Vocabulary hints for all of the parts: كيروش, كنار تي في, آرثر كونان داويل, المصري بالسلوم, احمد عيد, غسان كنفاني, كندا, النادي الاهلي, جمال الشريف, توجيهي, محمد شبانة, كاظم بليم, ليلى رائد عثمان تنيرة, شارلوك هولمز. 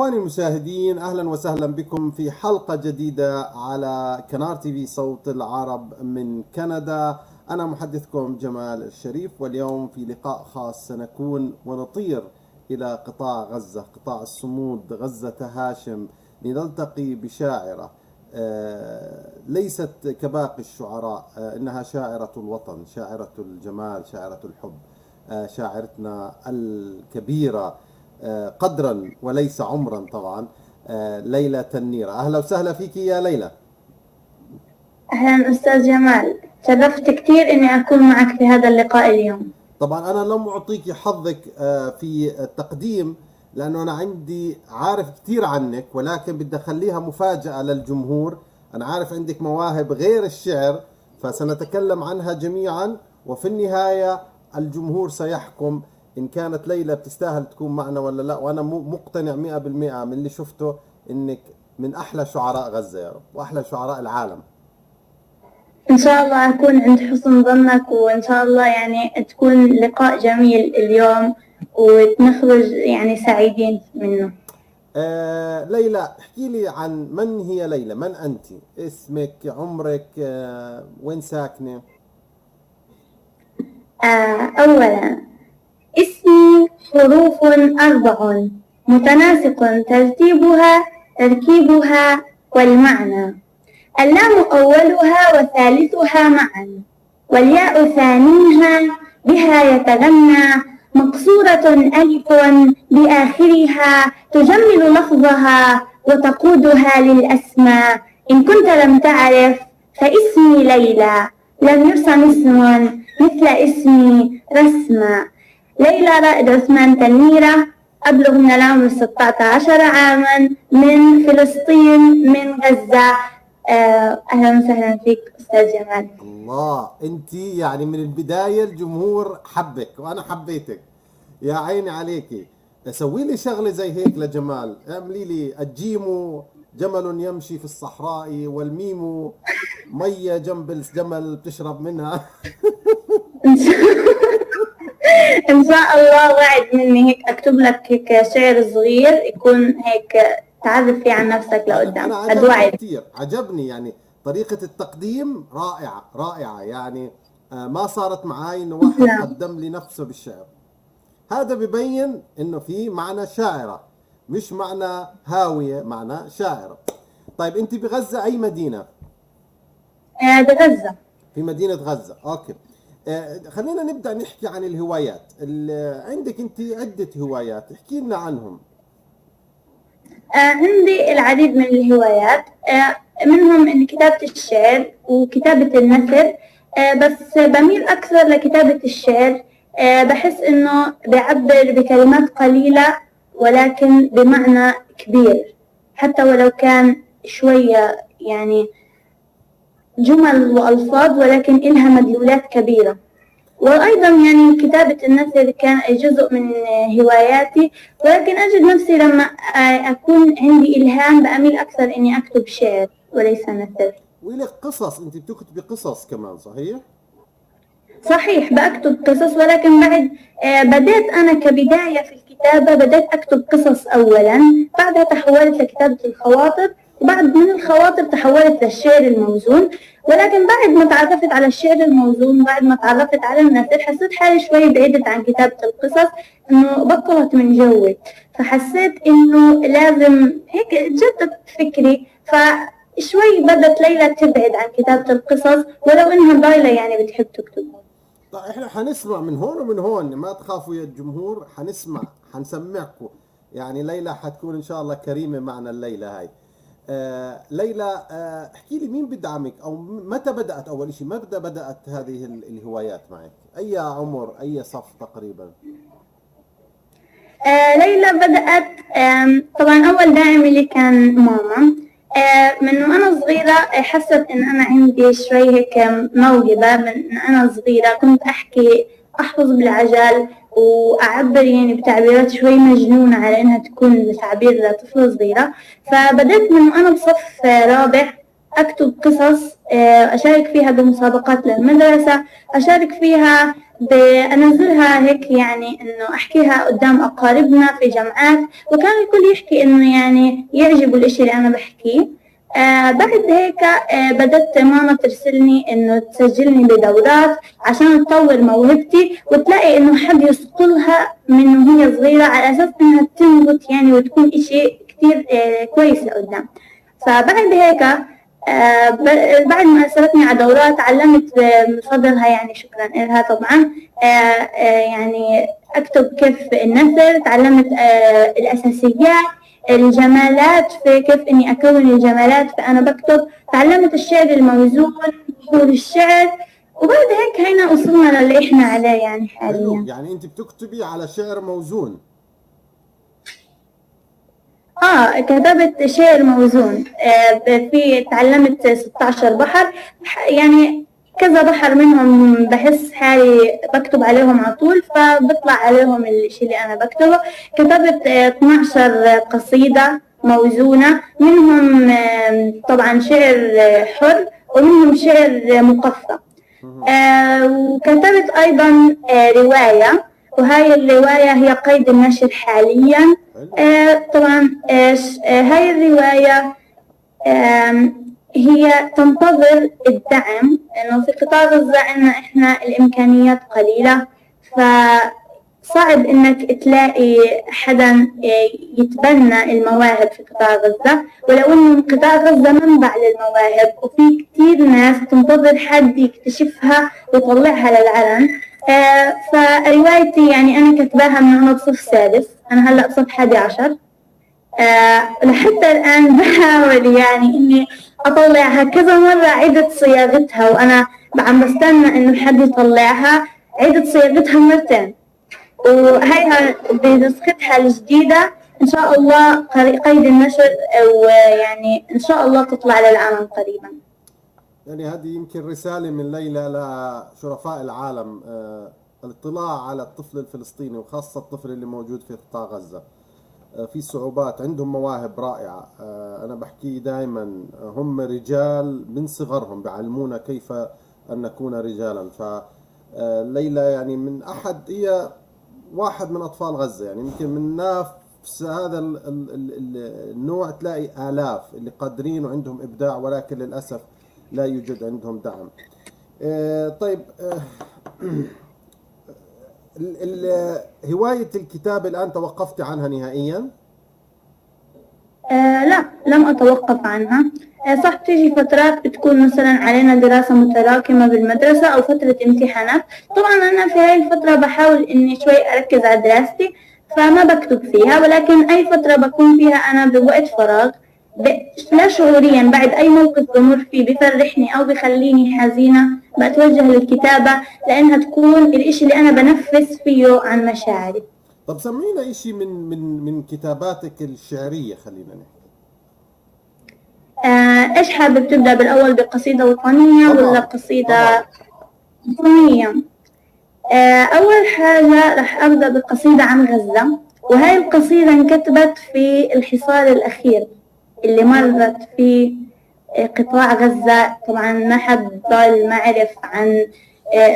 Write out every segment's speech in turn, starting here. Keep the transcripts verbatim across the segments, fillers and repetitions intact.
إخواني المشاهدين، أهلا وسهلا بكم في حلقة جديدة على كنار تي في صوت العرب من كندا. أنا محدثكم جمال الشريف، واليوم في لقاء خاص سنكون ونطير إلى قطاع غزة، قطاع الصمود، غزة هاشم، لنلتقي بشاعرة ليست كباقي الشعراء، إنها شاعرة الوطن، شاعرة الجمال، شاعرة الحب، شاعرتنا الكبيرة قدرا وليس عمرا طبعا، ليلى تنيرة. أهلا وسهلا فيك يا ليلى. أهلا أستاذ جمال، شرفت كثير إني أكون معك في هذا اللقاء اليوم. طبعا أنا لم أعطيك حظك في التقديم، لأنه أنا عندي عارف كثير عنك، ولكن بدي أخليها مفاجأة للجمهور. أنا عارف عندك مواهب غير الشعر، فسنتكلم عنها جميعا، وفي النهاية الجمهور سيحكم إن كانت ليلى بتستاهل تكون معنا ولا لا. وأنا مقتنع مئة بالمئة من اللي شفته إنك من أحلى شعراء غزة يا رب، وأحلى شعراء العالم. إن شاء الله أكون عند حسن ظنك، وإن شاء الله يعني تكون لقاء جميل اليوم ونخرج يعني سعيدين منه. آه ليلى، احكي لي عن من هي ليلى، من أنت، اسمك، عمرك، آه وين ساكنة؟ آه أولا اسمي حروف أربع متناسق ترتيبها تركيبها والمعنى، اللام أولها وثالثها معا، والياء ثانيها بها يتغنى، مقصورة ألف بآخرها تجمل لفظها وتقودها للأسماء. إن كنت لم تعرف فاسمي ليلى، لم يرسم اسم مثل اسمي رسما. ليلى رائد عثمان تنيرة، أبلغ من العمر ستة عشر عاما، من فلسطين، من غزة. أهلا وسهلا فيك أستاذ جمال. الله، أنت يعني من البداية الجمهور حبك وأنا حبيتك، يا عيني عليكي. سوي لي شغلة زي هيك لجمال، اعملي لي الجيمو جمل يمشي في الصحراء، والميمو مية جنب الجمل بتشرب منها. إن شاء الله وعد مني هيك أكتب لك هيك شعر صغير يكون هيك تعرف فيه عن نفسك لقدام. أدوعد كثير عجبني، يعني طريقة التقديم رائعة رائعة، يعني ما صارت معي إنه واحد قدم لي نفسه بالشعر. هذا ببين إنه في معنى شاعرة، مش معنى هاوية، معنى شاعرة. طيب أنت بغزة أي مدينة؟ بغزة في مدينة غزة. أوكي، خلينا نبدأ نحكي عن الهوايات. عندك أنت عدة هوايات، احكي لنا عنهم. آه عندي العديد من الهوايات، آه منهم كتابة الشعر وكتابة النثر، آه بس بميل أكثر لكتابة الشعر. آه بحس إنه بعبر بكلمات قليلة ولكن بمعنى كبير، حتى ولو كان شوية يعني جمل وألفاظ، ولكن إلها مدلولات كبيرة. وأيضا يعني كتابة النثر كان جزء من هواياتي، ولكن أجد نفسي لما أكون عندي إلهام بأميل أكثر إني أكتب شعر وليس نثر. ولك قصص، أنت بتكتبي قصص كمان صحيح؟ صحيح، بأكتب قصص، ولكن بعد بدأت أنا كبداية في الكتابة، بدأت أكتب قصص أولا، بعدها تحولت لكتابة الخواطر، وبعد من الخواطر تحولت للشعر الموزون. ولكن بعد ما تعرفت على الشعر الموزون، بعد ما تعرفت على النثر، حسيت حالي شوي بعيدة عن كتابة القصص، إنه بطلت من جوي، فحسيت إنه لازم هيك جدد فكري. فشوي بدت ليلى تبعد عن كتابة القصص، ولو إنها ليلى يعني بتحب تكتبها. طيب إحنا حنسمع من هون ومن هون، ما تخافوا يا الجمهور، حنسمع حنسمعكم، يعني ليلى حتكون إن شاء الله كريمة معنا الليلة هاي. آه، ليلى، آه، احكي لي مين بدعمك، او متى بدات اول شيء، متى بدات هذه الهوايات معك؟ اي عمر، اي صف تقريبا؟ آه، ليلى بدات طبعا اول داعم لي كان ماما، آه، من وانا صغيره حست ان انا عندي شوي هيك موهبه. من انا صغيره كنت احكي، احفظ بالعجل وأعبر يعني بتعبيرات شوي مجنونة على إنها تكون تعبير لطفلة صغيرة. فبدأت من وأنا بصف رابع أكتب قصص، أشارك فيها بمسابقات للمدرسة، أشارك فيها بأنزلها هيك، يعني إنه أحكيها قدام أقاربنا في جمعات، وكان الكل يحكي إنه يعني يعجبه الإشي اللي أنا بحكيه. آه بعد هيك آه بدت ماما ترسلني إنه تسجلني بدورات عشان تطور موهبتي، وتلاقي إنه حد يصقلها من وهي صغيرة على أساس إنها تنبت يعني وتكون إشي كتير آه كويس لقدام. فبعد هيك آه بعد ما أرسلتني على دورات تعلمت بفضلها، يعني شكرا لها طبعا. آه آه يعني أكتب كيف النثر، تعلمت آه الأساسيات، الجمالات، في كيف إني أكون الجمالات فأنا بكتب، تعلمت الشعر الموزون، بحور الشعر، وبعد هيك هينا وصلنا للي إحنا عليه يعني حاليا. يعني أنت بتكتبي على شعر موزون؟ آه كتبت شعر موزون، آه في تعلمت ستة عشر بحر، يعني كذا بحر منهم بحس حالي بكتب عليهم على طول فبطلع عليهم الشيء اللي أنا بكتبه. كتبت اثنتي عشرة قصيدة موزونة، منهم طبعا شعر حر ومنهم شعر مقصى. وكتبت أيضا رواية، وهاي الرواية هي قيد النشر حاليا. طبعا هاي الرواية هي تنتظر الدعم، لأنه في قطاع غزة عندنا إحنا الإمكانيات قليلة، فصعب إنك تلاقي حدا يتبنى المواهب في قطاع غزة، ولو إنه قطاع غزة منبع للمواهب وفي كتير ناس تنتظر حد يكتشفها ويطلعها للعلن. فروايتي يعني أنا كتباها من وأنا بصف سادس، أنا هلأ بصف أحد عشر. لحتى الآن بحاول يعني إني أطلعها، كذا مرة عدت صياغتها وأنا عم بستنى إنه حد يطلعها، عدت صياغتها مرتين، وهيها بنسختها الجديدة إن شاء الله قيد النشر، ويعني إن شاء الله تطلع للعالم قريبا. يعني هذه يمكن رسالة من ليلى لشرفاء العالم، الاطلاع على الطفل الفلسطيني وخاصة الطفل اللي موجود في قطاع غزة. في صعوبات، عندهم مواهب رائعة، أنا بحكي دائما هم رجال من صغرهم بعلمونا كيف أن نكون رجالا. فليلى يعني من أحد، هي واحد من أطفال غزة، يعني يمكن من نفس هذا النوع تلاقي آلاف اللي قادرين وعندهم إبداع، ولكن للأسف لا يوجد عندهم دعم. طيب هواية الكتابة الآن توقفت عنها نهائيا؟ آه لا، لم أتوقف عنها. آه صح، تيجي فترات بتكون مثلا علينا دراسة متراكمة بالمدرسة أو فترة امتحانات، طبعا أنا في هاي الفترة بحاول إني شوي أركز على دراستي فما بكتب فيها، ولكن أي فترة بكون فيها أنا بوقت فراغ لا شعوريا بعد أي موقف بمر فيه بفرحني أو بخليني حزينة بتوجه للكتابة، لأنها تكون الإشي اللي أنا بنفس فيه عن مشاعري. طب سمعينا إشي من من من كتاباتك الشعرية، خلينا نحكي. آه إيش حابب تبدأ بالأول، بقصيدة وطنية ولا قصيدة وطنية؟ آه أول حاجة رح أبدأ بقصيدة عن غزة، وهاي القصيدة انكتبت في الحصار الأخير اللي مرت في قطاع غزة. طبعا ما حد ضل ما عرف عن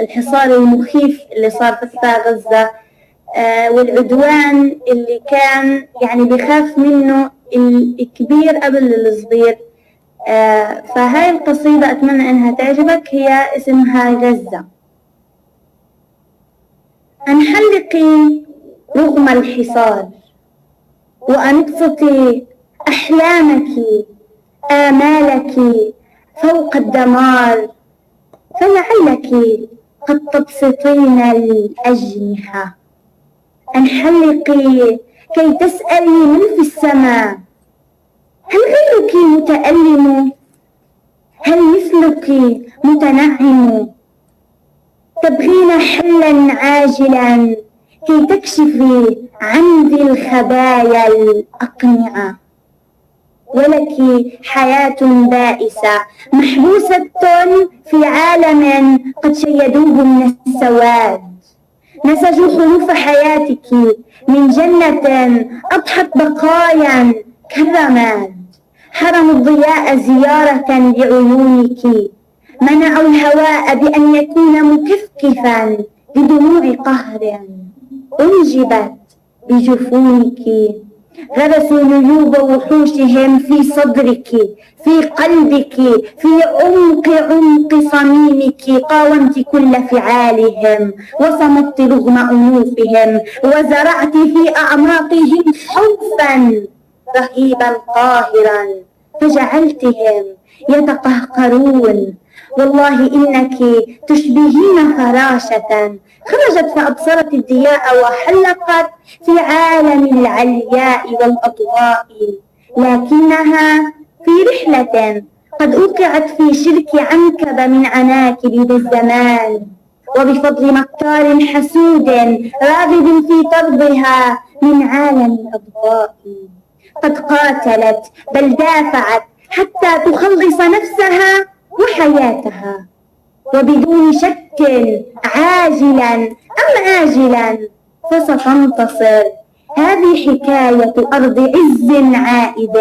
الحصار المخيف اللي صار في قطاع غزة والعدوان اللي كان يعني بيخاف منه الكبير قبل الصغير. فهاي القصيدة أتمنى أنها تعجبك، هي اسمها غزة. أنحلقي رغم الحصار وأنبسطي أحلامك آمالك فوق الدمار، فلعلك قد تبسطين الأجنحة. انحلقي كي تسألي من في السماء، هل غيرك متألم؟ هل مثلك متنعم؟ تبغين حلا عاجلا كي تكشفي عن ذي الخبايا الأقنعة، ولك حياة بائسة محبوسة في عالم قد شيدوه من السواد، نسجوا خلوف حياتك من جنة أضحت بقايا كالرماد، حرموا الضياء زيارة لعيونك، منعوا الهواء بأن يكون مكفكفا بدموع قهر، أنجبت بجفونك، غرسوا ليوب وحوشهم في صدرك، في قلبك، في عمق عمق صميمك، قاومت كل فعالهم، وصمت رغم أنوفهم، وزرعت في أعماقهم خوفا رهيبا قاهرا، فجعلتهم يتقهقرون. والله إنك تشبهين فراشة خرجت فأبصرت الضياء وحلقت في عالم العلياء والأضواء، لكنها في رحلة قد أوقعت في شرك عنكب من عناكب ذا الزمان، وبفضل مقطار حسود راغب في طردها من عالم الأضواء. قد قاتلت بل دافعت حتى تخلص نفسها وحياتها، وبدون شك عاجلا أم آجلا فستنتصر. هذه حكاية أرض عز عائد،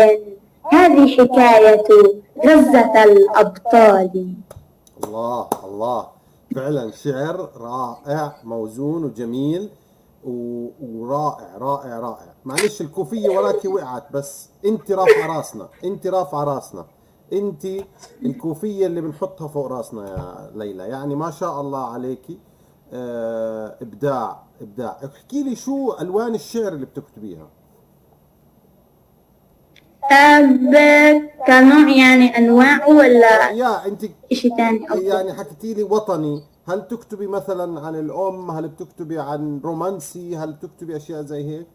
هذه حكاية غزة الأبطال. الله الله، فعلا شعر رائع، موزون وجميل ورائع رائع رائع. معلش الكوفية وراكي وقعت، بس انت رافعة راسنا، انت رافعة راسنا، انت الكوفية اللي بنحطها فوق راسنا يا ليلى، يعني ما شاء الله عليكي. اه ابداع ابداع. احكي لي شو الوان الشعر اللي بتكتبيها؟ كنوع يعني انواع ولا يا انت شيء ثاني؟ يعني حكيتي لي وطني، هل تكتبي مثلا عن الام؟ هل بتكتبي عن رومانسي؟ هل بتكتبي اشياء زي هيك؟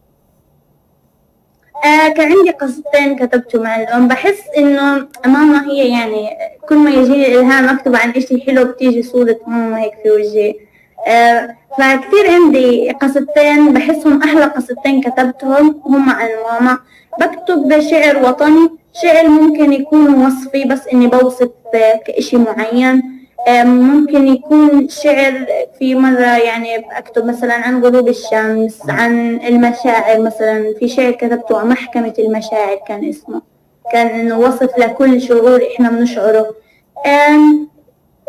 آه كان عندي قصتين كتبتهم عن الأم. بحس إنه ماما هي يعني كل ما يجيني الإلهام أكتب عن إشي حلو بتيجي صورة ماما هيك في وجهي. آه فكتير عندي قصتين بحسهم أحلى قصتين كتبتهم هم عن ماما. بكتب شعر وطني، شعر ممكن يكون وصفي بس إني بوصف كإشي معين، آه ممكن يكون شعر في مرة يعني أكتب مثلا عن غروب الشمس، عن المشاعر. مثلا في شعر كتبته عن محكمة المشاعر كان اسمه، كان إنه وصف لكل شعور إحنا بنشعره.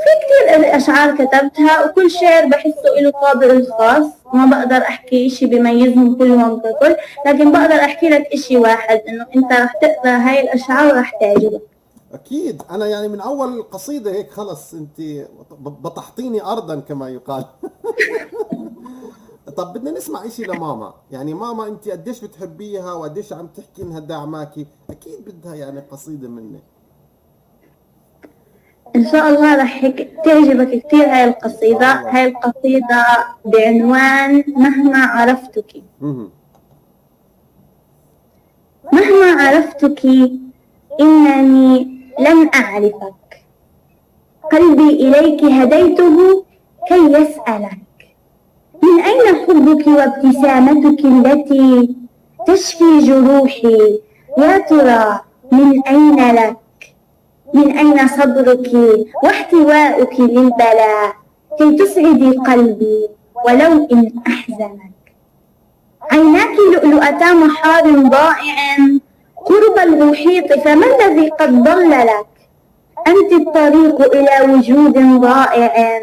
في كتير أشعار كتبتها، وكل شعر بحسه له طابعه الخاص، ما بقدر أحكي إشي بيميزهم كلهم ككل، لكن بقدر أحكي لك إشي واحد إنه أنت رح تقرأ هاي الأشعار ورح تعجبك. أكيد، أنا يعني من أول القصيدة هيك خلص أنت بطحتيني أرضا كما يقال. طب بدنا نسمع إشي لماما، يعني ماما أنت قديش بتحبيها وقديش عم تحكي إنها داعماكي، أكيد بدها يعني قصيدة منك. إن شاء الله رح تعجبك كثير هاي القصيدة، هاي القصيدة بعنوان مهما عرفتك. مهما عرفتك إنني لم أعرفك، قلبي إليك هديته كي يسألك، من أين حبك وابتسامتك التي تشفي جروحي، يا ترى من أين لك، من أين صبرك واحتواؤك للبلاء كي تسعدي قلبي ولو إن أحزنك، عيناك لؤلؤتا محار ضائع قرب المحيط، فما الذي قد ضل لك، أنت الطريق إلى وجود ضائع،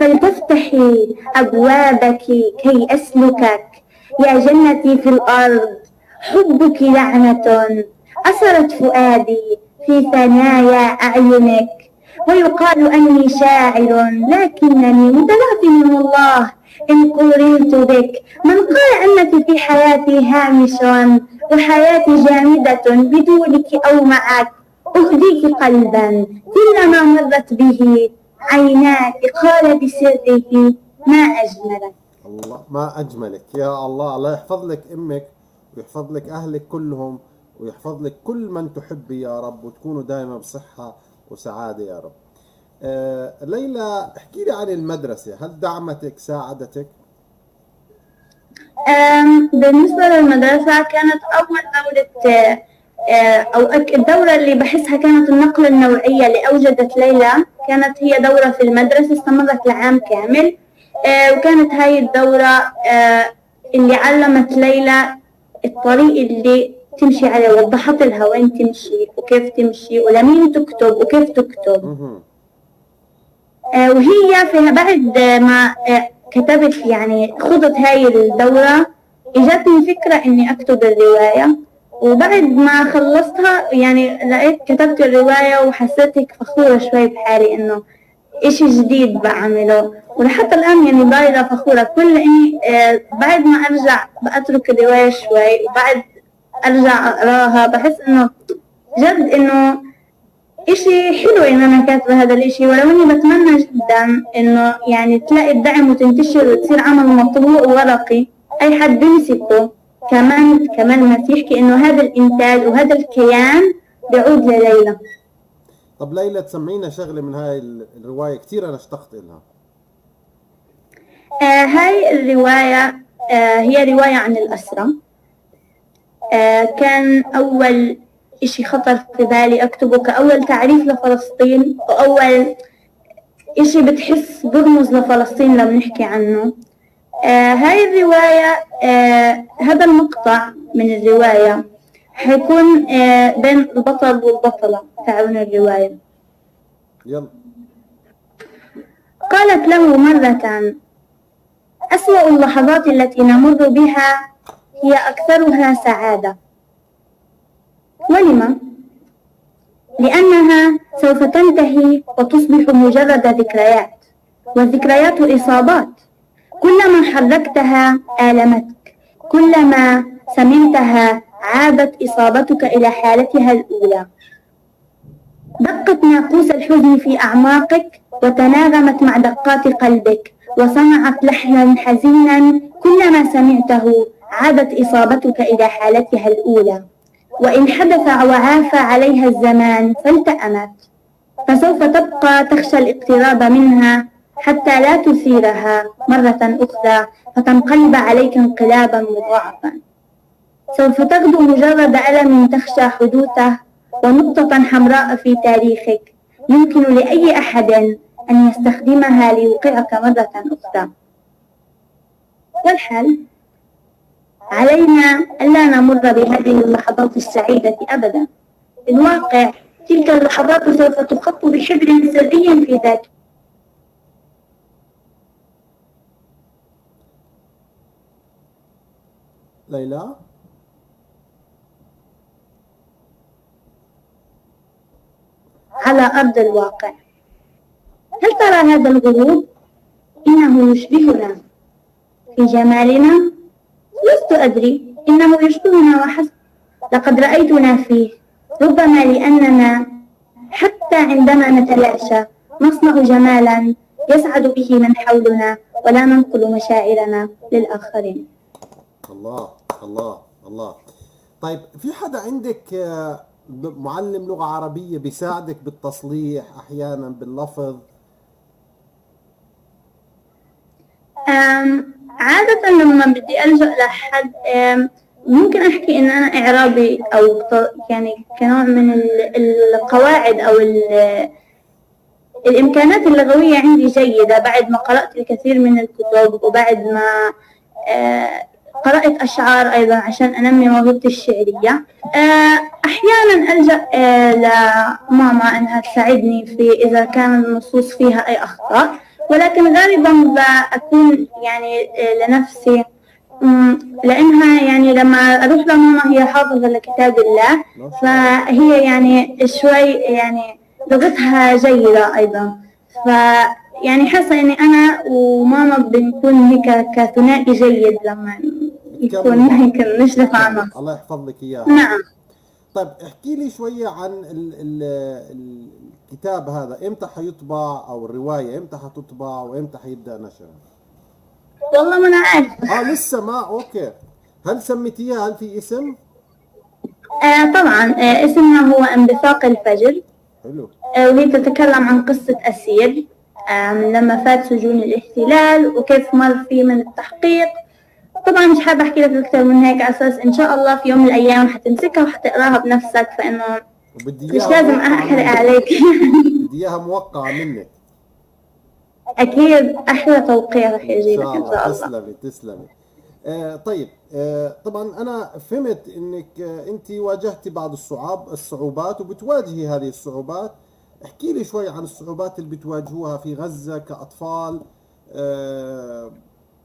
فلتفتحي أبوابك كي أسلكك، يا جنتي في الأرض حبك لعنة أسرت فؤادي في ثنايا أعينك، ويقال أني شاعر لكنني متلعثم والله إن قورنت بك، من قال أنك في حياتي هامش وحياتي جامدة بدونك أو معك، أهديك قلبا كلما مرت به عيناك، قال بسره ما أجملك. الله ما أجملك، يا الله، الله يحفظ لك أمك ويحفظ لك أهلك كلهم ويحفظ لك كل من تحبي يا رب، وتكونوا دائما بصحة وسعادة يا رب. آه ليلى، احكي لي عن المدرسة، هل دعمتك ساعدتك؟ بالنسبة للمدرسة كانت أول دورة أو الدورة اللي بحسها كانت النقلة النوعية اللي أوجدت ليلى، كانت هي دورة في المدرسة استمرت لعام كامل، وكانت هاي الدورة اللي علمت ليلى الطريق اللي تمشي عليه، وضحت لها وين تمشي وكيف تمشي ولمين تكتب وكيف تكتب. آه وهي فيها بعد ما آه كتبت يعني خضت هاي الدورة، اجتني فكرة اني اكتب الرواية، وبعد ما خلصتها يعني لقيت كتبت الرواية وحسيت هيك فخورة شوي بحالي انه اشي جديد بعمله، ولحتى الان يعني ضايله فخورة كل اني آه بعد ما ارجع باترك الرواية شوي وبعد ارجع اقراها بحس انه جد انه اشي حلو ان انا كاتبه هذا الاشي، ولو اني بتمنى جدا انه يعني تلاقي الدعم وتنتشر وتصير عمل مطبوع ورقي اي حد يمسكه. كمان كمان ما يحكي انه هذا الانتاج وهذا الكيان بيعود لليلى. طب ليلى تسمعينا شغله من هاي الروايه، كثير انا اشتقت لها. آه هاي الروايه آه هي روايه عن الاسره. آه كان اول إشي خطر في بالي أكتبه كأول تعريف لفلسطين وأول إشي بتحس برمز لفلسطين لما نحكي عنه. آه هاي الرواية آه هذا المقطع من الرواية حيكون آه بين البطل والبطلة تاعون الرواية. يلا. قالت له مرة: أسوأ اللحظات التي نمر بها هي أكثرها سعادة. ولما؟ لأنها سوف تنتهي وتصبح مجرد ذكريات، والذكريات إصابات، كلما حركتها آلمتك، كلما سمعتها عادت إصابتك إلى حالتها الأولى. دقت ناقوس الحزن في أعماقك وتناغمت مع دقات قلبك وصنعت لحنا حزينا، كلما سمعته عادت إصابتك إلى حالتها الأولى. وإن حدث وعافى عليها الزمان فالتأمت، فسوف تبقى تخشى الاقتراب منها حتى لا تثيرها مرة أخرى فتنقلب عليك انقلابا مضاعفا. سوف تغدو مجرد ألم تخشى حدوثه ونقطة حمراء في تاريخك يمكن لأي أحد أن يستخدمها ليوقعك مرة أخرى. والحل؟ علينا ألا نمر بهذه اللحظات السعيدة أبدا. في الواقع تلك اللحظات سوف تخط بحبر سري في ذاتك. ليلى؟ على أرض الواقع هل ترى هذا الغروب؟ إنه يشبهنا في جمالنا؟ لست أدري، إنه يشبهنا وحسب، لقد رأيتنا فيه، ربما لأننا حتى عندما نتلاشى نصنع جمالا يسعد به من حولنا ولا ننقل مشاعرنا للآخرين. الله الله الله. طيب في حدا عندك معلم لغة عربية بيساعدك بالتصليح أحيانا باللفظ؟ أم عادة لما بدي ألجأ لحد ممكن أحكي إن أنا إعرابي أو يعني كنوع من القواعد أو الإمكانات اللغوية عندي جيدة بعد ما قرأت الكثير من الكتب وبعد ما قرأت أشعار أيضا عشان أنمي موهبتي الشعرية. أحيانا ألجأ لماما أنها تساعدني في إذا كان النصوص فيها أي أخطاء، ولكن غالبا بكون يعني لنفسي لانها يعني لما اروح لماما هي حافظه لكتاب الله فهي يعني شوي يعني لغتها جيده ايضا، فيعني حاسه اني انا وماما بنكون هيك كثنائي جيد لما يكون هيك نشرف على النص. الله يحفظ لك اياها. نعم. طيب احكي لي شويه عن ال ال ال الكتاب هذا، امتى حيطبع او الروايه امتى حتطبع وامتى حيبدا نشرها؟ والله ما انا عارفه. اه لسه ما اوكي. هل سميتيها؟ هل في اسم؟ آه طبعا آه اسمها هو انبثاق الفجر. حلو. آه وهي تتكلم عن قصه اسير آه من لما فات سجون الاحتلال وكيف مر فيه من التحقيق. طبعا مش حابه احكي لك اكثر من هيك على اساس ان شاء الله في يوم من الايام حتمسكها وحتقراها بنفسك، فانه بدي مش لازم احرق عليك. بدي اياها موقعه منك. اكيد احلى توقيع رح يجي لك ان شاء الله. تسلمي تسلمي. آه طيب آه طبعا انا فهمت انك آه انت واجهتي بعض الصعاب الصعوبات وبتواجهي هذه الصعوبات. احكي لي شوي عن الصعوبات اللي بتواجهوها في غزة كأطفال آه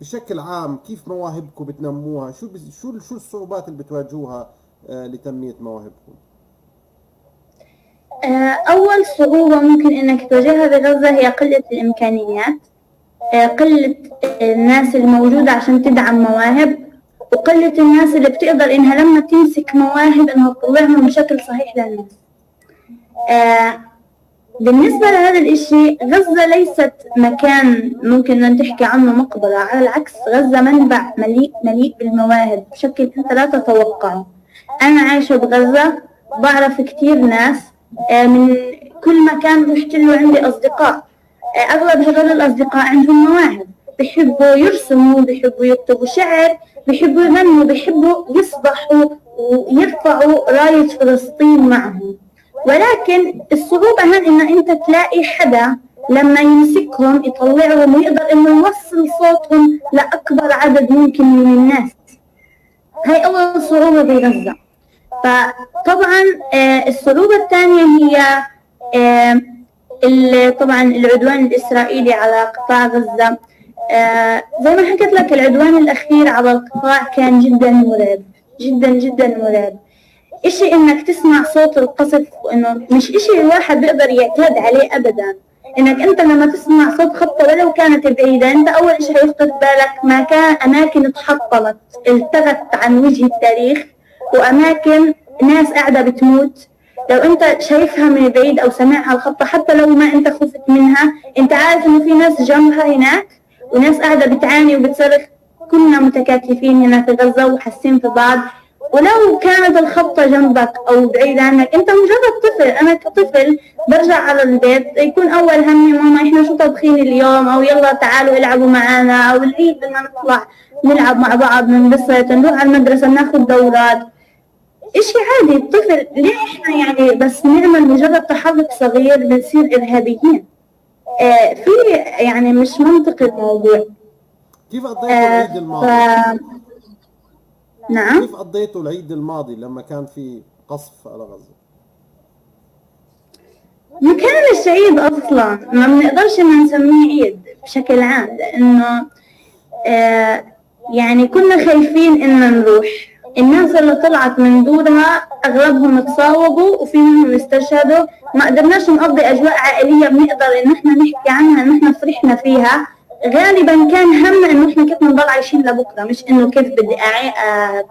بشكل عام، كيف مواهبكم بتنموها؟ شو شو شو الصعوبات اللي بتواجهوها آه لتنمية مواهبكم؟ أول صعوبة ممكن إنك تواجهها بغزة هي قلة الإمكانيات، قلة الناس الموجودة عشان تدعم مواهب، وقلة الناس اللي بتقدر إنها لما تمسك مواهب إنها تطلعهم بشكل صحيح للناس. بالنسبة لهذا الإشي غزة ليست مكان ممكن أن تحكي عنه مقبرة، على العكس غزة منبع مليء مليء بالمواهب بشكل لا تتوقعه. أنا عايشة بغزة، بعرف كتير ناس من كل مكان رحت له، عندي أصدقاء أغلب هذول الأصدقاء عندهم مواهب، بحبوا يرسموا، بحبوا يكتبوا شعر، بحبوا يغنوا، بحبوا يصبحوا ويرفعوا راية فلسطين معهم. ولكن الصعوبة هان إن أنت تلاقي حدا لما يمسكهم يطلعهم ويقدر إنه يوصل صوتهم لأكبر عدد ممكن من الناس. هاي أول صعوبة بغزة. فطبعا الصعوبة الثانية هي طبعا العدوان الإسرائيلي على قطاع غزة. زي ما حكيت لك العدوان الأخير على القطاع كان جدا مرعب جدا جدا مرعب. إشي إنك تسمع صوت القصف وإنه مش إشي الواحد بيقدر يعتاد عليه أبدا، إنك أنت لما تسمع صوت خبطة ولو كانت بعيدة أنت أول إشي هيخطر بالك ما كان أماكن تحطمت التغت عن وجه التاريخ وأماكن ناس قاعدة بتموت. لو أنت شايفها من بعيد أو سمعها الخبطة حتى لو ما أنت خفت منها أنت عارف إنه في ناس جنبها هناك وناس قاعدة بتعاني وبتصرخ. كلنا متكاتفين هنا في غزة وحاسين في بعض، ولو كانت الخبطة جنبك أو بعيدة عنك أنت مجرد طفل. أنا كطفل برجع على البيت يكون أول همي ماما إحنا شو طبخين اليوم، أو يلا تعالوا العبوا معنا، أو العيد بدنا نطلع نلعب مع بعض، بنبسط، نروح على المدرسة، ناخذ دورات. إشي عادي الطفل. ليه إحنا يعني بس نعمل مجرد تحرك صغير بنصير إرهابيين؟ آه في يعني مش منطقي الموضوع. كيف قضيتوا آه العيد الماضي؟ ف... نعم كيف قضيتوا العيد الماضي لما كان في قصف على غزة؟ ما كانش عيد أصلا، ما بنقدرش إنه نسميه عيد بشكل عام لأنه آه يعني كنا خايفين إنه نروح. الناس اللي طلعت من دورها اغلبهم تصاوبوا وفي منهم استشهدوا. ما قدرناش نقضي اجواء عائليه بنقدر ان احنا نحكي عنها ان احنا فرحنا فيها. غالبا كان همنا انه احنا كيف بنضل عايشين لبكره، مش انه كيف بدي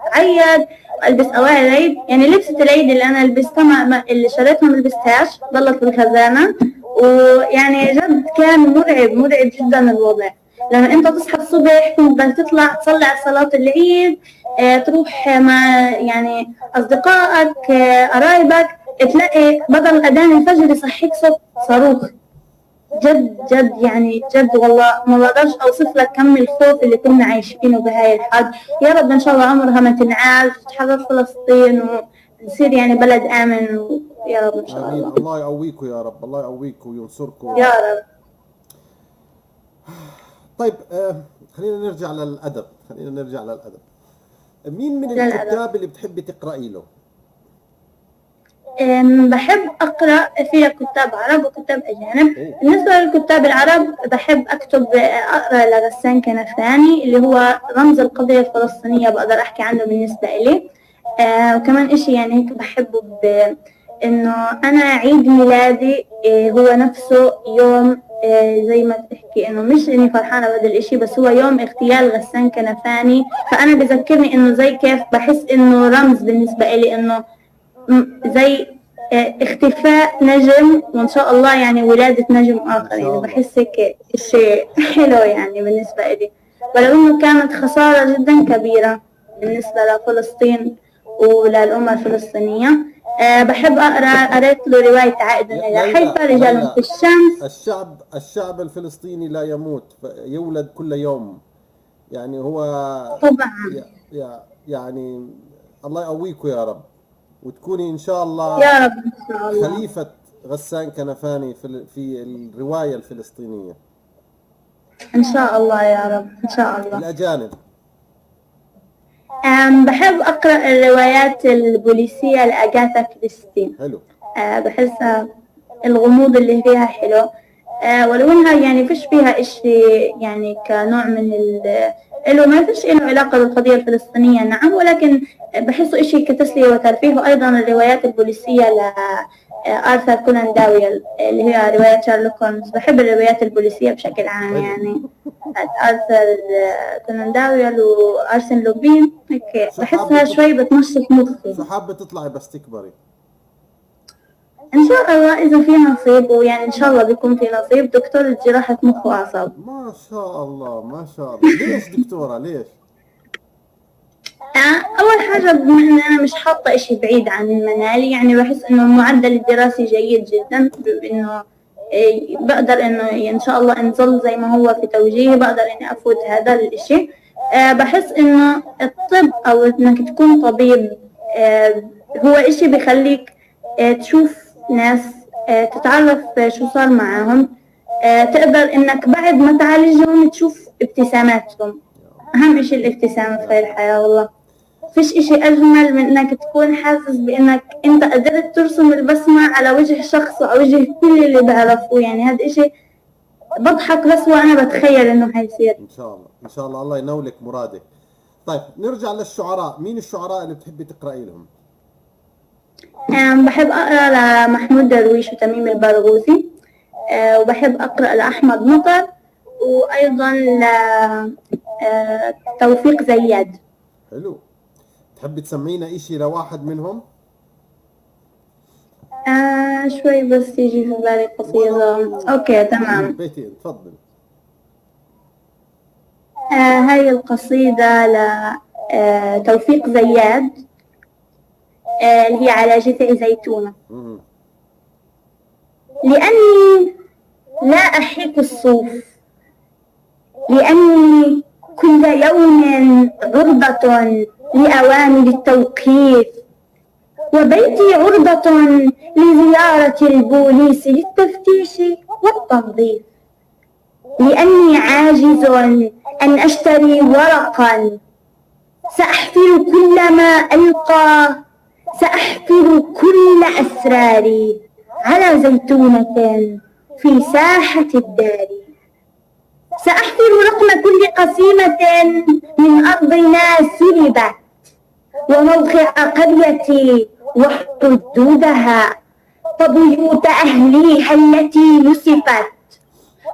اتعيد والبس اواعي العيد. يعني لبسه العيد اللي انا لبستها ما اللي شريتها ما لبستهاش، ضلت بالخزانه. ويعني جد كان مرعب مرعب جدا الوضع. لما انت تصحى الصبح كنت بدك تطلع تصلي على صلاه العيد، اه تروح مع يعني اصدقائك اه قرايبك، تلاقي بدل اذان الفجر يصحيك صوت صاروخ. جد جد يعني جد والله ما بقدرش اوصف لك كم الخوف اللي كنا عايشينه بهاي الحرب. يا رب ان شاء الله عمرها ما تنعاد وتتحرر فلسطين ونصير يعني بلد امن، ويا رب ان شاء الله. الله يقويكم يا رب، الله يقويكم وينصركم يا رب. طيب خلينا نرجع للأدب، خلينا نرجع للأدب. مين من الكتاب اللي بتحبي تقرأي له؟ بحب أقرأ في كتاب عرب وكتاب أجانب. إيه؟ بالنسبة للكتاب العرب بحب أكتب أقرأ لغسان كنفاني اللي هو رمز القضية الفلسطينية، بقدر أحكي عنه بالنسبة إلي. أه وكمان إشي يعني هيك بحبه إنه أنا عيد ميلادي هو نفسه يوم زي ما بتحكي انه مش اني فرحانه بهذا الاشي، بس هو يوم اغتيال غسان كنفاني. فانا بذكرني انه زي كيف بحس انه رمز بالنسبه الي انه زي اختفاء نجم وان شاء الله يعني ولاده نجم اخر. يعني بحس هيك شيء حلو يعني بالنسبه الي، ولو انه كانت خساره جدا كبيره بالنسبه لفلسطين وللامه الفلسطينيه. أه بحب اقرا، قريت له روايه عائد الى حيفا، رجال في الشمس. الشعب الشعب الفلسطيني لا يموت، يولد كل يوم. يعني هو طبعا يعني الله يقويكم يا رب، وتكوني ان شاء الله يا رب ان شاء الله خليفه غسان كنفاني في في الروايه الفلسطينيه ان شاء الله يا رب. ان شاء الله. الاجانب بحب أقرأ الروايات البوليسية لأغاثا كريستي. حلو. بحسها الغموض اللي فيها حلو، ولو انها يعني فيش فيها إشي يعني كنوع من ال ما فيش إنه علاقة بالقضية الفلسطينية نعم، ولكن بحسه إشي كتسلية وترفيه. وأيضا الروايات البوليسية لآرثر كونان داويل اللي هي روايات شارلوك هولمز، بحب الروايات البوليسية بشكل عام يعني. آرثر كونان داويل وأرسن لوبين هيك بحسها شوي بتنشط مخي. حابة تطلعي بس تكبري ان شاء الله اذا في نصيب، ويعني ان شاء الله بيكون في نصيب دكتور جراحة مخ واعصاب. ما شاء الله ما شاء الله. ليش دكتورة ليش؟ اول حاجة بما ان انا مش حاطة اشي بعيد عن منالي، يعني بحس انه المعدل الدراسي جيد جدا، بانه بقدر انه ان شاء الله انظل زي ما هو في توجيهي، بقدر اني افوت هذا الاشي. بحس انه الطب او انك تكون طبيب هو اشي بيخليك تشوف ناس، تتعرف شو صار معاهم، تقدر انك بعد ما تعالجهم تشوف ابتساماتهم. اهم اشي الابتسامة في الحياة، والله فيش اشي اجمل من انك تكون حاسس بانك انت قدرت ترسم البسمة على وجه شخص او وجه كل اللي بعرفوه. يعني هذا اشي بضحك بس وانا بتخيل انه حيصير. ان شاء الله ان شاء الله الله ينولك مرادك. طيب نرجع للشعراء، مين الشعراء اللي بتحبي تقرأي لهم؟ بحب أقرأ لمحمود درويش وتميم البرغوثي، وبحب أقرأ لأحمد مطر، وأيضا لتوفيق زياد. حلو. تحبي تسمعينا إشي لواحد منهم؟ آه شوي بس يجي في بالي قصيدة. أوكي تمام. بيتي تفضل. آه هاي القصيدة لتوفيق زياد اللي هي على جذع زيتونة. لأني لا أحيك الصوف، لأني كل يوم عرضة لأوامر التوقيف، وبيتي عرضة لزيارة البوليس للتفتيش والتنظيف، لأني عاجز أن أشتري ورقا، سأحفر كلما ألقى، سأحفر كل أسراري على زيتونة في ساحة الدار، سأحفر رقم كل قسيمة من أرضنا سربت، وموقع قريتي وحدودها، وبيوت أهليها التي نسفت،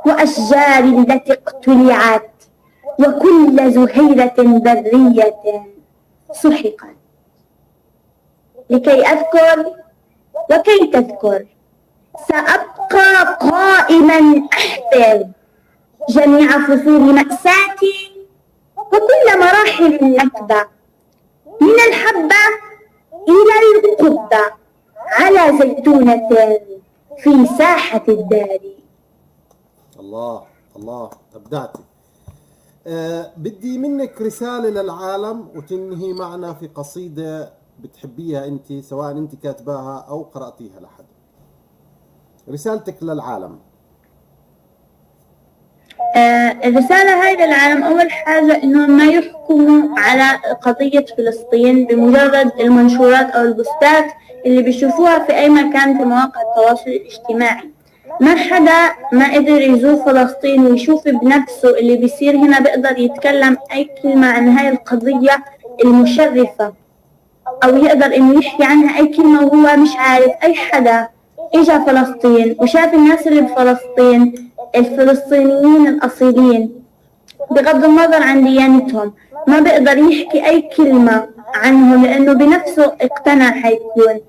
وأشجاري التي اقتلعت، وكل زهيرة برية سحقت، لكي أذكر وكي تذكر، سأبقى قائما أحفر جميع فصول مأساتي وكل مراحل النكبة، من الحبة إلى القبة على زيتونة في ساحة الدار. الله الله أبدعتي. أه بدي منك رسالة للعالم وتنهي معنا في قصيدة بتحبيها انت، سواء انت كاتباها او قراتيها لحد. رسالتك للعالم. آه الرساله هاي للعالم، اول حاجه انه ما يحكموا على قضيه فلسطين بمجرد المنشورات او البوستات اللي بيشوفوها في اي مكان في مواقع التواصل الاجتماعي. ما حدا ما قدر يزور فلسطين ويشوف بنفسه اللي بيصير هنا بيقدر يتكلم اي كلمه عن هاي القضيه المشرفه، أو يقدر إنه يحكي عنها أي كلمة وهو مش عارف. أي حدا إجا فلسطين وشاف الناس اللي بفلسطين، الفلسطينيين الأصيلين بغض النظر عن ديانتهم، ما بقدر يحكي أي كلمة عنهم لأنه بنفسه اقتنع حيكون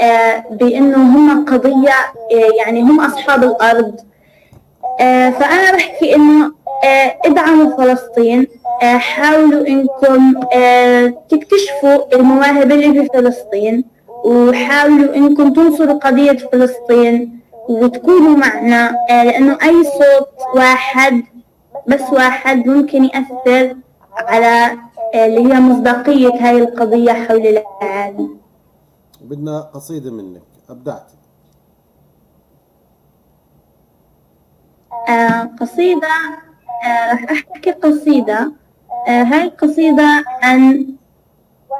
آه بأنه هم قضية، آه يعني هم أصحاب الأرض. آه فأنا بحكي إنه آه ادعموا فلسطين، آه حاولوا انكم آه تكتشفوا المواهب اللي في فلسطين، وحاولوا انكم تنصروا قضية فلسطين وتكونوا معنا، آه لانه اي صوت واحد بس واحد ممكن يأثر على آه اللي هي مصداقية هاي القضية حول العالم. بدنا قصيدة منك. ابدعتي. آه قصيدة رح أحكي قصيدة. هاي القصيدة عن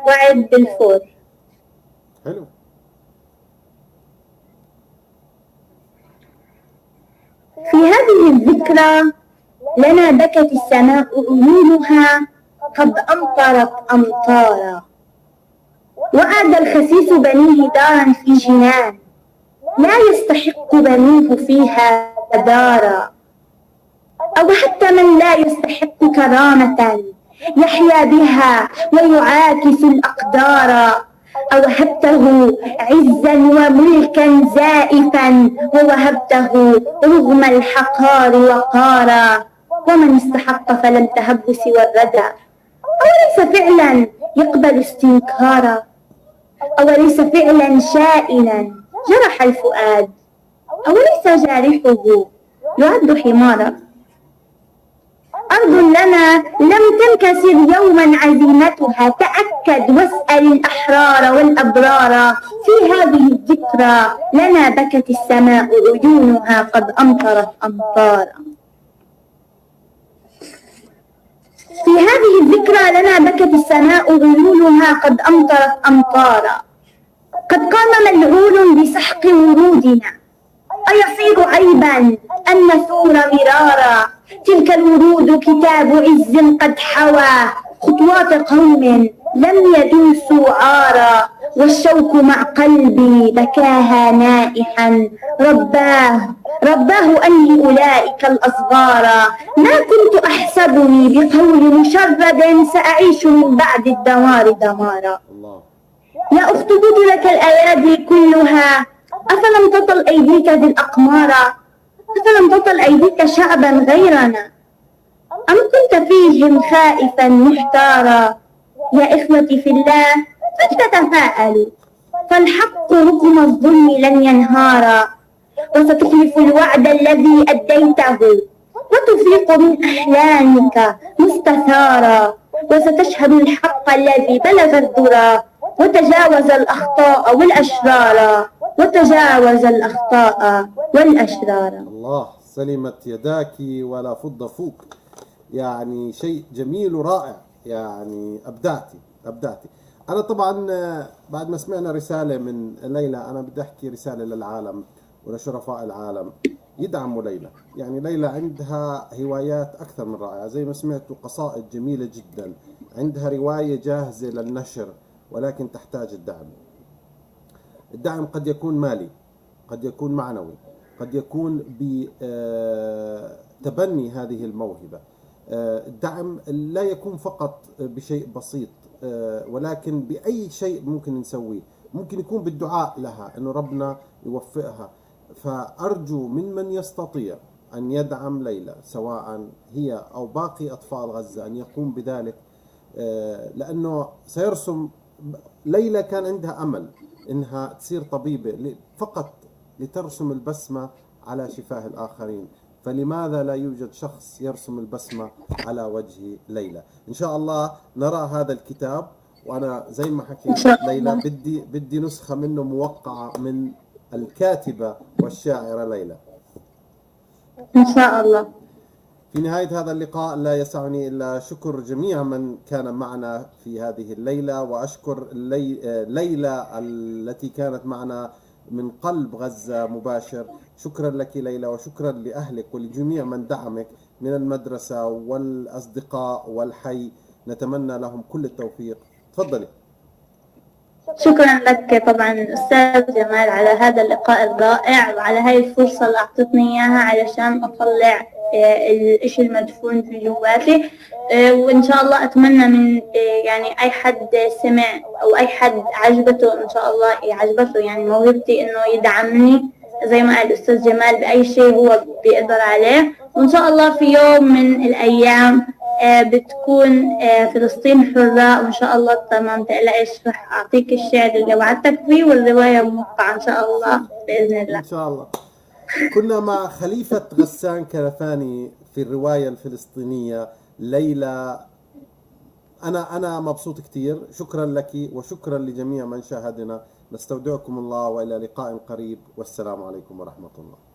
وعد بالفوز. حلو. في هذه الذكرى لنا بكت السماء عيونها قد أمطرت أمطارا، وأعد الخسيس بنيه دارا في جنان لا يستحق بنيه فيها دارا، أو حتى من لا يستحق كرامة يحيا بها ويعاكس الأقدار، أوهبته عزا وملكا زائفا ووهبته رغم الحقار وقارا، ومن استحق فلم تهب سوى الردى، أوليس فعلا يقبل استنكارا، أوليس فعلا شائنا جرح الفؤاد، أوليس جارحه يعد حمارا. أرض لنا لم تنكسر يوما عزيمتها، تأكد واسأل الأحرار والأبرار، في هذه الذكرى لنا بكت السماء عيونها قد أمطرت أمطارا. في هذه الذكرى لنا بكت السماء عيونها قد أمطرت أمطارا، قد قام ملعون بسحق ورودنا، أيصير عيبا أن نثور مرارا؟ تلك الورود كتاب عز قد حوى خطوات قوم لم يدوسوا عارا، والشوك مع قلبي بكاها نائحا، رباه رباه أني أولئك الأصغارا، ما كنت أحسبني بقول مشرد سأعيش من بعد الدمار دمارا. يا أخت بدلك الأيادي كلها، أفلم تطل أيديك ذي الأقمارا، أفلم تطل أيديك شعبا غيرنا، أم كنت فيهم خائفا محتارا؟ يا إخوتي في الله فلتتفاءلوا، فالحق رغم الظلم لن ينهارا، وستخلف الوعد الذي أديته، وتفيق من أحلامك مستثارا، وستشهد الحق الذي بلغ الذرى وتجاوز الأخطاء والأشرارا، وتجاوز الأخطاء والأشرار. الله، سلمت يداك ولا فض فوق، يعني شيء جميل ورائع، يعني أبدعتي أبدعتي. أنا طبعا بعد ما سمعنا رسالة من ليلى، أنا بدي أحكي رسالة للعالم ولشرفاء العالم يدعموا ليلى. يعني ليلى عندها هوايات أكثر من رائعة، زي ما سمعتوا قصائد جميلة جدا، عندها رواية جاهزة للنشر ولكن تحتاج الدعم. الدعم قد يكون مالي، قد يكون معنوي، قد يكون بتبني هذه الموهبة. الدعم لا يكون فقط بشيء بسيط، ولكن بأي شيء ممكن نسويه، ممكن يكون بالدعاء لها أنه ربنا يوفقها. فأرجو من من يستطيع أن يدعم ليلى سواء هي أو باقي أطفال غزة أن يقوم بذلك، لأنه سيرسم. ليلى كان عندها أمل إنها تصير طبيبة فقط لترسم البسمة على شفاه الآخرين، فلماذا لا يوجد شخص يرسم البسمة على وجه ليلى؟ إن شاء الله نرى هذا الكتاب، وأنا زي ما حكيت ليلى بدي بدي نسخة منه موقعة من الكاتبة والشاعرة ليلى إن شاء الله. في نهاية هذا اللقاء لا يسعني إلا شكر جميع من كان معنا في هذه الليلة، وأشكر ليلى التي كانت معنا من قلب غزة مباشر. شكرا لك ليلى، وشكرا لأهلك ولجميع من دعمك من المدرسة والأصدقاء والحي، نتمنى لهم كل التوفيق. تفضلي. شكرا لك طبعا الأستاذ جمال على هذا اللقاء الرائع، وعلى هاي الفرصة اللي أعطتني إياها علشان أطلع الإشي المدفون في جواتي، وإن شاء الله أتمنى من يعني أي حد سمع أو أي حد عجبته إن شاء الله عجبته يعني موهبتي إنه يدعمني زي ما قال الأستاذ جمال بأي شيء هو بيقدر عليه، وإن شاء الله في يوم من الأيام بتكون فلسطين حرة، وإن شاء الله تمام تقلقش، رح أعطيك الشعر اللي وعدتك فيه والرواية موقعة إن شاء الله بإذن الله. إن شاء الله. كنا مع خليفة غسان كنفاني في الرواية الفلسطينية ليلى. أنا أنا مبسوط كثير، شكرا لك وشكرا لجميع من شاهدنا، نستودعكم الله وإلى لقاء قريب، والسلام عليكم ورحمة الله.